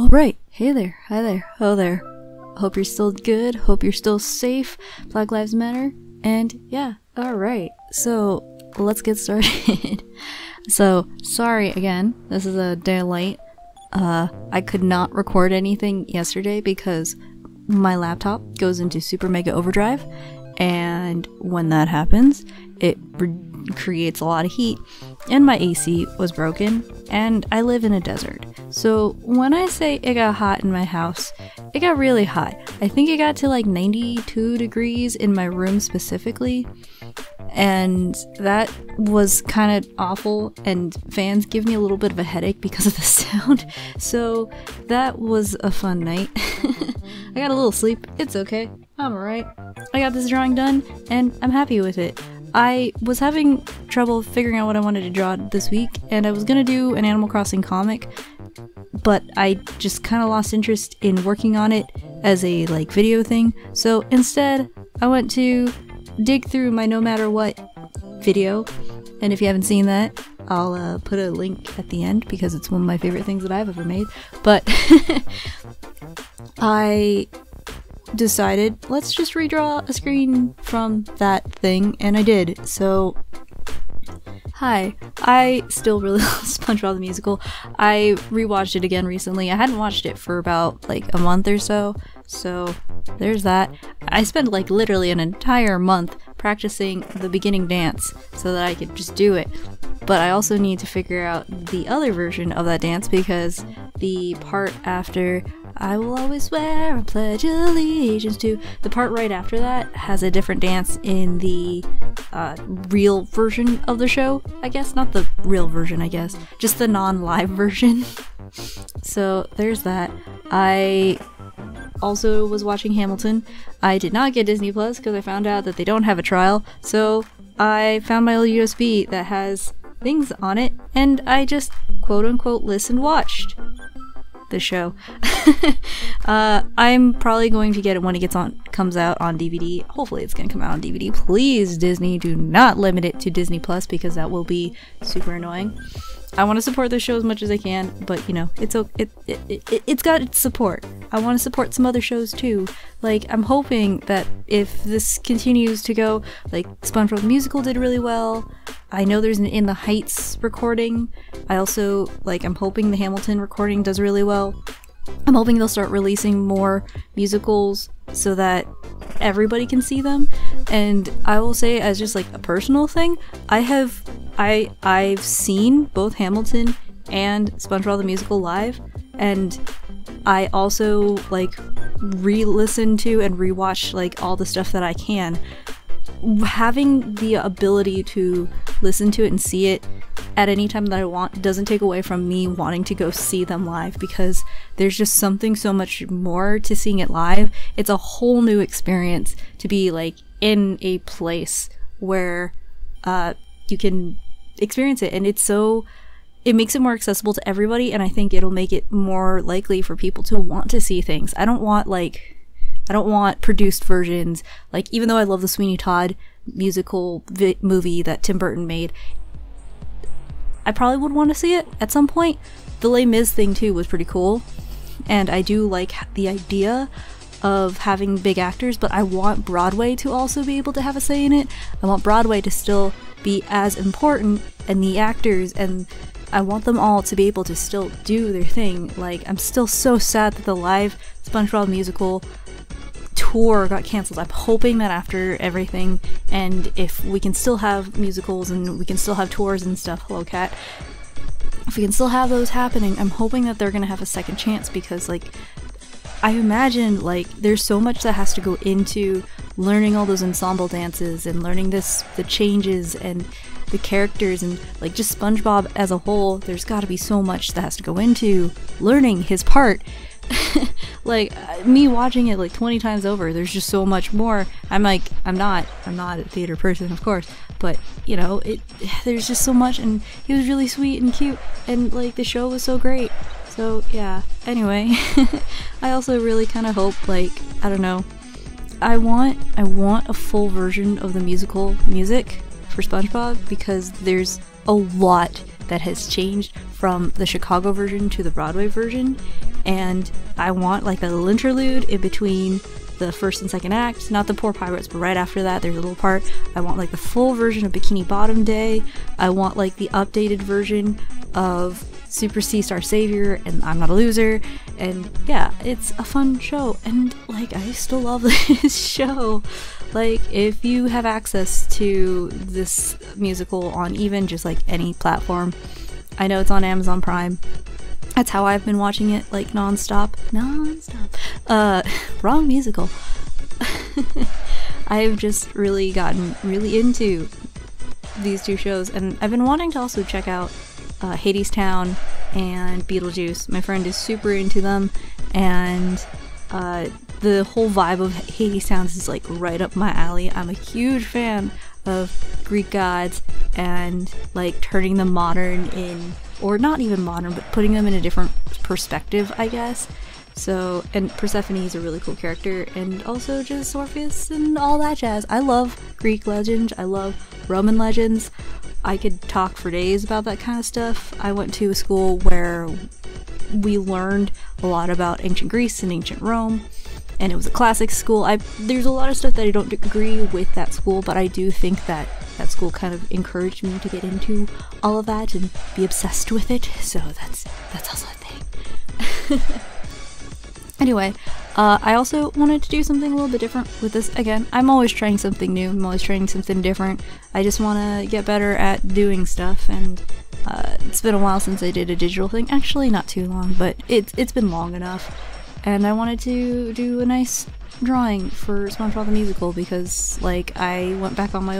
Alright, hey there, hi there, ho there. Hope you're still good, hope you're still safe, Black Lives Matter, and yeah, alright. So, let's get started. So, sorry again, this is a day late. I could not record anything yesterday because my laptop goes into super mega overdrive, and when that happens, it creates a lot of heat, and my AC was broken, and I live in a desert. So when I say it got hot in my house, it got really hot. I think it got to like 92 degrees in my room specifically, and that was kind of awful, and fans give me a little bit of a headache because of the sound, so that was a fun night. I got a little sleep, it's okay, I'm alright. I got this drawing done, and I'm happy with it. I was having trouble figuring out what I wanted to draw this week, and I was gonna do an Animal Crossing comic, but I just kind of lost interest in working on it as a like video thing, so instead I went to dig through my No Matter What video, and if you haven't seen that, I'll put a link at the end because it's one of my favorite things that I've ever made, but I decided let's just redraw a screen from that thing, and I did. So hi, I still really love SpongeBob the Musical. I rewatched it again recently. I hadn't watched it for about like a month or so, so there's that. I spent like literally an entire month practicing the beginning dance so that I could just do it, but I also need to figure out the other version of that dance because the part after I will always swear and pledge allegiance to, the part right after that has a different dance in the real version of the show, I guess. Not the real version, I guess, just the non-live version. So there's that. I also was watching Hamilton. I did not get Disney Plus because I found out that they don't have a trial, so I found my old USB that has things on it, and I just quote-unquote watched the show. I'm probably going to get it when it comes out on DVD. Hopefully it's gonna come out on DVD. Please, Disney, do not limit it to Disney Plus because that will be super annoying. I want to support the show as much as I can, but you know, it's got its support. I want to support some other shows too. Like, I'm hoping that if this continues to go, like SpongeBob Musical did really well. I know there's an In the Heights recording. I also like, I'm hoping the Hamilton recording does really well. I'm hoping they'll start releasing more musicals so that everybody can see them. And I will say, as just like a personal thing, I've seen both Hamilton and SpongeBob the Musical live, and I also like re-listen to and rewatch like all the stuff that I can. Having the ability to listen to it and see it at any time that I want doesn't take away from me wanting to go see them live, because there's just something so much more to seeing it live. It's a whole new experience to be like in a place where you can experience it, and it's so, it makes it more accessible to everybody, and I think it'll make it more likely for people to want to see things. I don't want produced versions. Like, even though I love the Sweeney Todd musical movie that Tim Burton made, I probably would want to see it at some point. The Les Mis thing too was pretty cool, and I do like the idea of having big actors, but I want Broadway to also be able to have a say in it. I want Broadway to still be as important, and the actors, and I want them all to be able to still do their thing. Like, I'm still so sad that the live SpongeBob musical tour got cancelled. I'm hoping that after everything, and if we can still have musicals and we can still have tours and stuff, hello cat, if we can still have those happening, I'm hoping that they're gonna have a second chance, because like, I imagine like there's so much that has to go into learning all those ensemble dances and learning the changes and the characters, and like just SpongeBob as a whole, there's got to be so much that has to go into learning his part. Like, me watching it like 20 times over, there's just so much more. I'm not a theater person, of course, but you know, there's just so much, and he was really sweet and cute, and like the show was so great. So yeah, anyway, I also really kind of hope, like, I don't know, I want a full version of the musical music for SpongeBob, because there's a lot that has changed from the Chicago version to the Broadway version, and I want like a little interlude in between the first and second act, not the Poor Pirates, but right after that there's a little part. I want like the full version of Bikini Bottom Day. I want like the updated version of Super C Star Savior and I'm Not a Loser. And yeah, it's a fun show, and like I still love this show. Like, if you have access to this musical on even just like any platform, I know it's on Amazon Prime. That's how I've been watching it, like, non-stop. Wrong musical. I've just really gotten really into these two shows, and I've been wanting to also check out Hadestown and Beetlejuice. My friend is super into them, and the whole vibe of Hadestown is like right up my alley. I'm a huge fan of Greek gods and like turning the modern in, or not even modern, but putting them in a different perspective, I guess. So, and Persephone is a really cool character, and also just Orpheus and all that jazz. I love Greek legends, I love Roman legends. I could talk for days about that kind of stuff. I went to a school where we learned a lot about ancient Greece and ancient Rome, and it was a classics school. There's a lot of stuff that I don't agree with that school, but I do think that that school kind of encouraged me to get into all of that and be obsessed with it, so that's also a thing. Anyway, I also wanted to do something a little bit different with this. Again, I'm always trying something new, I'm always trying something different. I just want to get better at doing stuff, and it's been a while since I did a digital thing. Actually, not too long, but it's been long enough. And I wanted to do a nice drawing for SpongeBob the Musical, because like I went back on my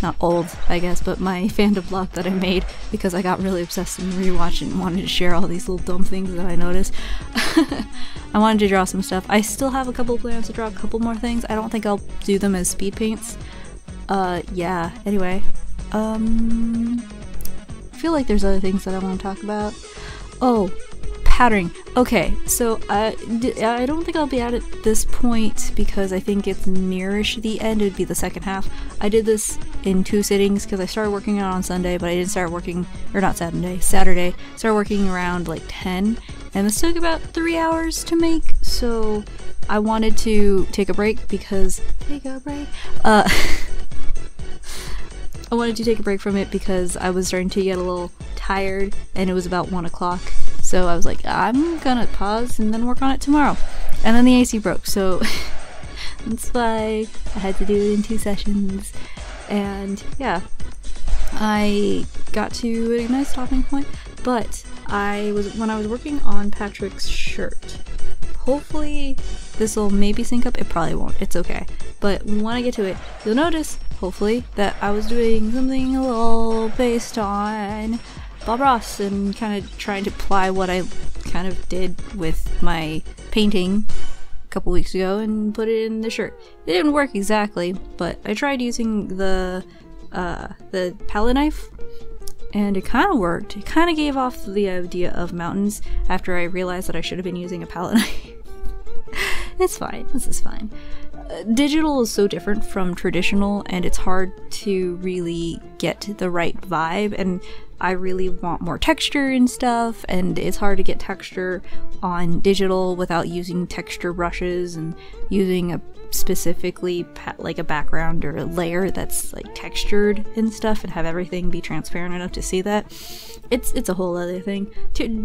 my fandom blog that I made, because I got really obsessed and rewatched and wanted to share all these little dumb things that I noticed. I wanted to draw some stuff. I still have a couple plans to draw a couple more things. I don't think I'll do them as speed paints. Yeah, anyway. I feel like there's other things that I want to talk about. Oh, patterning. Okay, so I don't think I'll be at it this point, because I think it's nearish the end. It would be the second half. I did this in 2 sittings because I started working out on Sunday, but I didn't start working, or not Saturday, Saturday. Started working around like 10, and this took about 3 hours to make, so I wanted to take a break because, take a break, I wanted to take a break from it because I was starting to get a little tired, and it was about 1 o'clock. So I was like, I'm gonna pause and then work on it tomorrow. And then the AC broke, so that's why I had to do it in 2 sessions. And yeah, I got to a nice stopping point, but when I was working on Patrick's shirt, hopefully this will maybe sync up. It probably won't, it's okay. But when I get to it, you'll notice, hopefully, that I was doing something a little based on Bob Ross, and kind of trying to apply what I kind of did with my painting a couple weeks ago and put it in the shirt. It didn't work exactly, but I tried using the palette knife, and it kind of worked. It kind of gave off the idea of mountains after I realized that I should have been using a palette knife. It's fine, this is fine. Digital is so different from traditional, and it's hard to really get the right vibe, and I really want more texture and stuff, and it's hard to get texture on digital without using texture brushes and using a specifically like a background or a layer that's like textured and stuff, and have everything be transparent enough to see that. It's a whole other thing.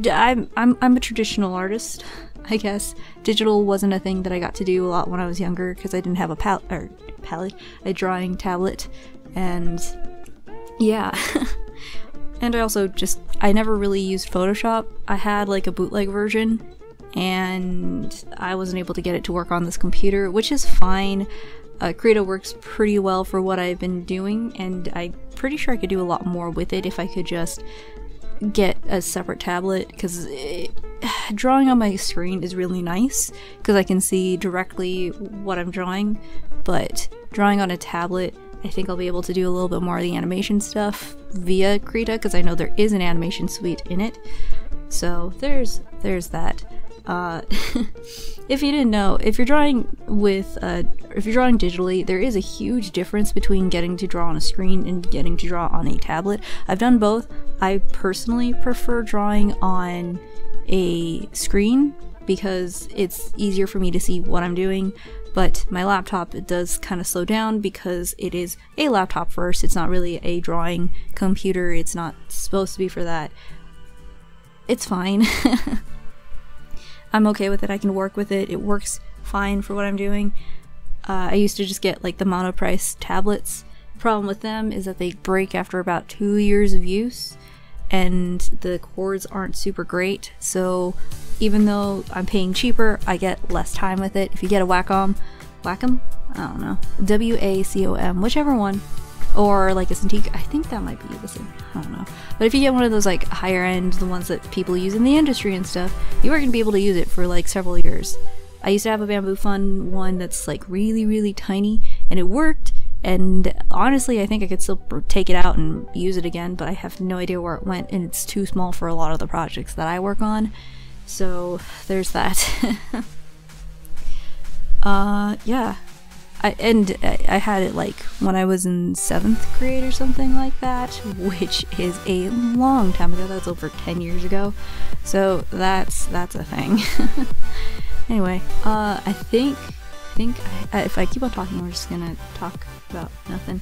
I'm a traditional artist, I guess. Digital wasn't a thing that I got to do a lot when I was younger because I didn't have a drawing tablet, and yeah. And I also just, I never really used Photoshop. I had like a bootleg version, and I wasn't able to get it to work on this computer, which is fine. Krita works pretty well for what I've been doing, and I'm pretty sure I could do a lot more with it if I could just get a separate tablet, because drawing on my screen is really nice because I can see directly what I'm drawing, but drawing on a tablet, I think I'll be able to do a little bit more of the animation stuff via Krita, because I know there is an animation suite in it. So there's that. If you didn't know, if you're drawing digitally, there is a huge difference between getting to draw on a screen and getting to draw on a tablet. I've done both. I personally prefer drawing on a screen because it's easier for me to see what I'm doing, but my laptop, it does kind of slow down because it is a laptop first. It's not really a drawing computer. It's not supposed to be for that. It's fine. I'm okay with it. I can work with it. It works fine for what I'm doing. I used to just get like the Monoprice tablets. The problem with them is that they break after about 2 years of use, and the cords aren't super great, so even though I'm paying cheaper, I get less time with it. If you get a Wacom? I don't know. W-A-C-O-M, whichever one. Or like a Cintiq, I think that might be the same, I don't know. But if you get one of those like higher end, the ones that people use in the industry and stuff, you are going to be able to use it for like several years. I used to have a Bamboo Fun one that's like really, really tiny, and it worked, and honestly I think I could still take it out and use it again, but I have no idea where it went, and it's too small for a lot of the projects that I work on. So there's that. Yeah. I had it like when I was in 7th grade or something like that, which is a long time ago. That's over 10 years ago, so that's a thing. Anyway, I think if I keep on talking, we're just gonna talk about nothing.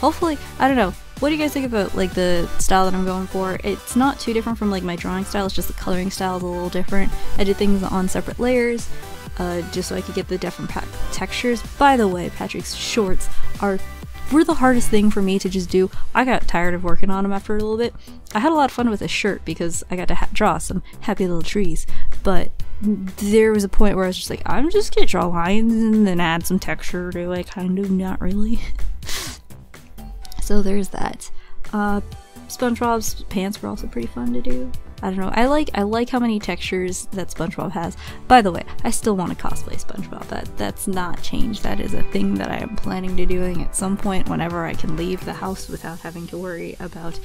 Hopefully, I don't know, what do you guys think about like the style that I'm going for? It's not too different from like my drawing style, it's just the coloring style is a little different. I did things on separate layers. Just so I could get the different textures. By the way, Patrick's shorts were the hardest thing for me to just do. I got tired of working on them after a little bit. I had a lot of fun with a shirt because I got to draw some happy little trees, but there was a point where I was just like, I'm just gonna draw lines and then add some texture to it, kind of, not really. So there's that. SpongeBob's pants were also pretty fun to do. I don't know, I like how many textures that SpongeBob has. By the way, I still want to cosplay SpongeBob. That's not changed. That is a thing that I am planning to doing at some point whenever I can leave the house without having to worry about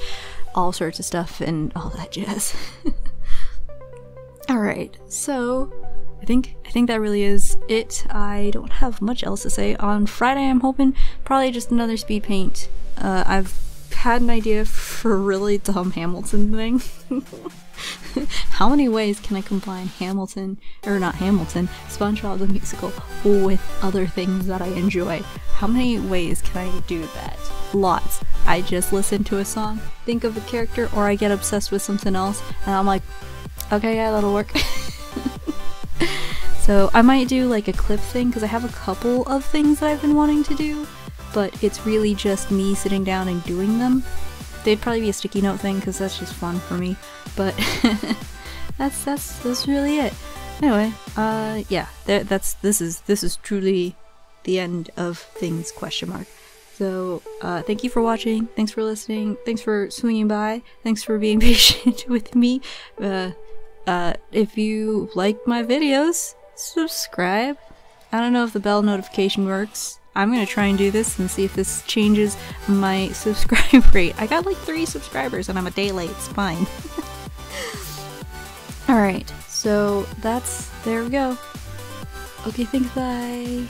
all sorts of stuff and all that jazz. Alright, so I think that really is it. I don't have much else to say. On Friday I'm hoping probably just another speed paint. I've had an idea for a really dumb Hamilton thing. How many ways can I combine SpongeBob the Musical with other things that I enjoy? How many ways can I do that? Lots. I just listen to a song, think of a character, or I get obsessed with something else, and I'm like, okay, yeah, that'll work. So I might do like a clip thing, because I have a couple of things that I've been wanting to do, but it's really just me sitting down and doing them. They'd probably be a sticky note thing because that's just fun for me, but that's really it. Anyway, yeah, this is truly the end of things ? So thank you for watching, thanks for listening, thanks for swinging by, thanks for being patient with me. If you like my videos, subscribe. I don't know if the bell notification works. I'm gonna try and do this and see if this changes my subscribe rate. I got like 3 subscribers and I'm a day late, it's fine. Alright, so there we go. Okay, thanks, bye!